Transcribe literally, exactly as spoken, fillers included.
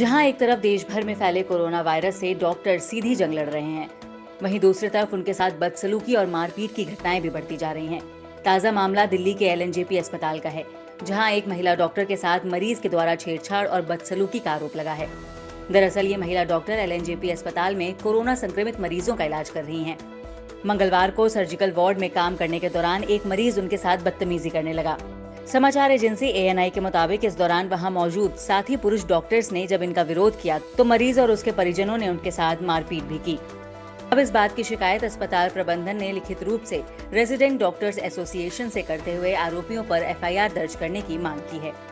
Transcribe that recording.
जहां एक तरफ देश भर में फैले कोरोना वायरस से डॉक्टर सीधी जंग लड़ रहे हैं, वहीं दूसरी तरफ उनके साथ बदसलूकी और मारपीट की घटनाएं भी बढ़ती जा रही हैं। ताज़ा मामला दिल्ली के एलएनजेपी अस्पताल का है, जहां एक महिला डॉक्टर के साथ मरीज के द्वारा छेड़छाड़ और बदसलूकी का आरोप लगा है। दरअसल ये महिला डॉक्टर एलएनजेपी अस्पताल में कोरोना संक्रमित मरीजों का इलाज कर रही है। मंगलवार को सर्जिकल वार्ड में काम करने के दौरान एक मरीज उनके साथ बदतमीजी करने लगा। समाचार एजेंसी ए एन आई के मुताबिक इस दौरान वहां मौजूद साथी पुरुष डॉक्टर्स ने जब इनका विरोध किया तो मरीज और उसके परिजनों ने उनके साथ मारपीट भी की। अब इस बात की शिकायत अस्पताल प्रबंधन ने लिखित रूप से रेजिडेंट डॉक्टर्स एसोसिएशन से करते हुए आरोपियों पर एफ आई आर दर्ज करने की मांग की है।